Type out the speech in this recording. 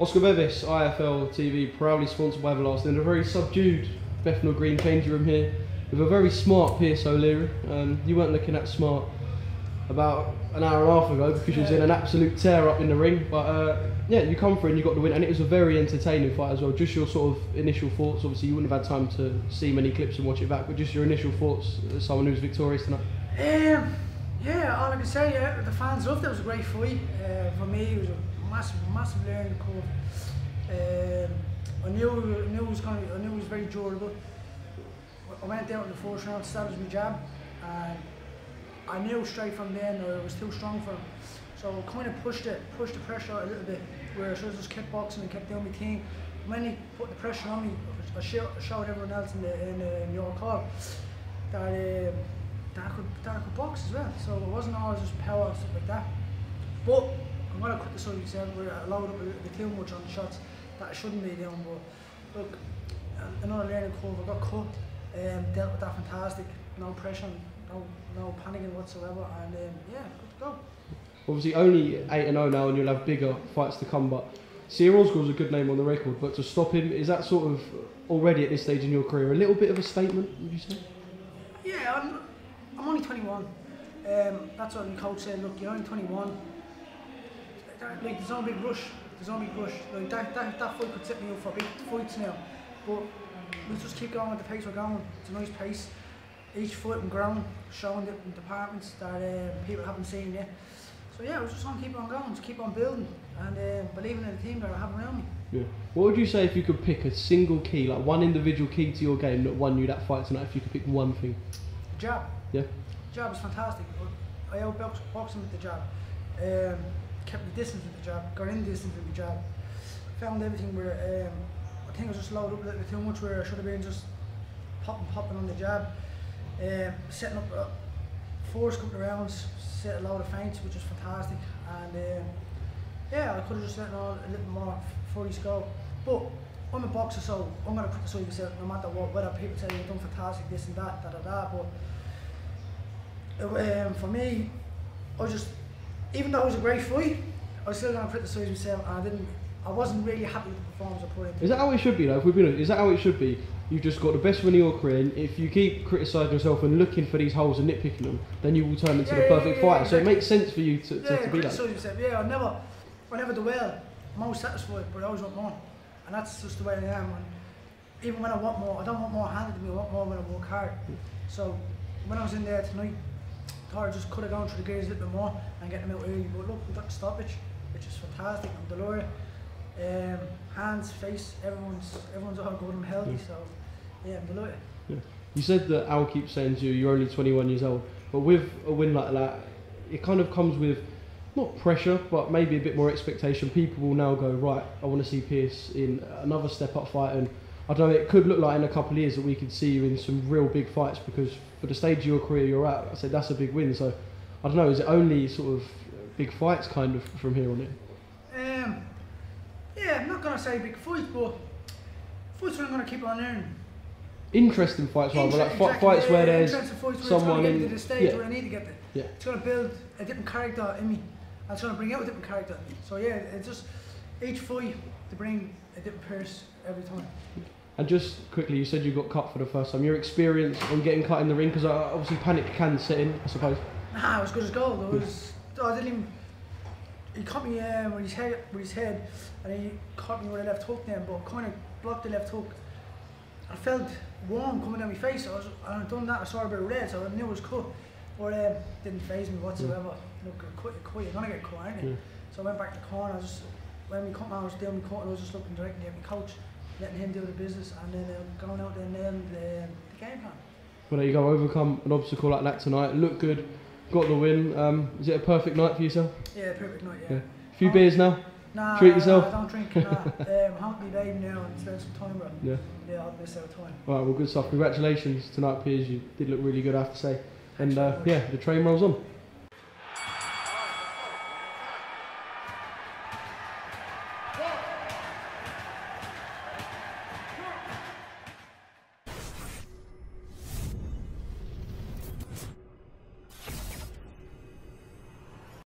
Oscar Bevis, IFL TV, proudly sponsored by Everlast, in a very subdued Bethnal Green changing room here with a very smart Pierce O'Leary. You weren't looking that smart about an hour and a half ago because you was in an absolute tear up in the ring, but yeah, you come through and you got the win, and it was a very entertaining fight as well. Just your sort of initial thoughts. Obviously you wouldn't have had time to see many clips and watch it back, but just your initial thoughts as someone who was victorious tonight. Yeah, all I can say, the fans loved it. It was a great fight. For me, it was a massive learning curve. I knew it was very durable. I went down in the first round, established my jab, and I knew straight from then it was too strong for him. So I kind of pushed the pressure out a little bit, where I just kept boxing and kept doing my thing. When he put the pressure on me, I showed everyone else in your call that. That I could box as well, so it wasn't always just power and stuff like that. But I'm gonna cut this out myself, where I allowed up a little bit too much on the shots that I shouldn't be doing. But look, another learning curve. I got cut, dealt with that fantastic. No pressure, no panicking whatsoever, and yeah, good to go. Obviously, only 8-0 now, and you'll have bigger fights to come. But Sair Ozgul is a good name on the record, but to stop him, is that sort of already at this stage in your career a little bit of a statement? Would you say? Yeah. I'm only 21. That's what the coach said. Look, you're only 21. Like, there's no big rush. There's no big rush. Like that fight could set me up for big fights now. But let's just keep going at the pace we're going. It's a nice pace. Each fight and ground, showing different departments that people haven't seen yet. So yeah, we're just gonna keep on going, just keep on building, and believing in the team that I have around me. Yeah. What would you say if you could pick a single key, like one individual key to your game that won you that fight tonight? If you could pick one thing. Jab. Yeah. Jab was fantastic. I outboxed him with the jab. Kept the distance with the jab. Got in distance with the jab. Found everything where I think I was just loaded up a little bit too much, where I should have been just popping on the jab. Setting up first couple of rounds, set a load of feints, which was fantastic. And yeah, I could have just let on a little more before you go. But I'm a boxer, so I'm going to criticise myself no matter what, whether people say you've done fantastic, this and that, but for me, even though it was a great fight, I was still going to criticise myself, and I wasn't really happy with the performance I put in. Is that how it should be though? If we've been, is that how it should be? You've just got the best win of your career, and if you keep criticising yourself and looking for these holes and nitpicking them, then you will turn into the perfect fighter, so it makes sense for you to be that. Yeah, I never do well. I'm always satisfied, but I always want more. And that's just the way I am. And even when I want more, I don't want more handed to me, I want more when I work hard. So when I was in there tonight, I thought I just could have gone through the gears a little bit more and get them out early. But look, we got the stoppage, which is fantastic. I'm delighted. Hands, face, everyone's all good and healthy. So yeah, I'm delighted. Yeah. You said that Al keeps saying to you, you're only 21 years old. But with a win like that, it kind of comes with not pressure, but maybe a bit more expectation. People will now go, right, I want to see Pierce in another step-up fight, and I don't know, it could look like in a couple of years that we could see you in some real big fights, because for the stage of your career you're at, I said that's a big win. So I don't know, is it only sort of big fights kind of from here on in? Yeah, I'm not going to say big fights, but fights I'm going to keep on earning. Interesting fights, rather, like fights where there's someone in the stage where I need to get there. Yeah. It's going to build a different character in me. That's going to bring out a different character. So yeah, it's just each fight to bring a different person every time. And just quickly, you said you got cut for the first time. Your experience on getting cut in the ring, because obviously panic can set in, I suppose. Nah, it was good as gold. It was, I didn't even. He caught me with his head, and he caught me with a left hook then, but kind of blocked the left hook. I felt warm coming down my face. I done that. I saw a bit of red, so I knew it was cut. But it didn't faze me whatsoever. Yeah. Look, you're going to get caught, aren't you? Yeah. So I went back to the corner. When we cut, I was doing my corner. I was just looking directly at my coach, letting him do the business, and then going out there and the game plan. Well, there you go. Overcome an obstacle like that tonight. Looked good. Got the win. Is it a perfect night for yourself? Yeah, perfect night. Yeah. A few beers now. Nah, treat yourself. I don't drink. Nah. I'm happy baby now and spend some time with him. Yeah. Yeah, I'll miss out time. All right. Well, good stuff. Congratulations tonight, Piers. You did look really good, I have to say. And yeah, the train rolls on.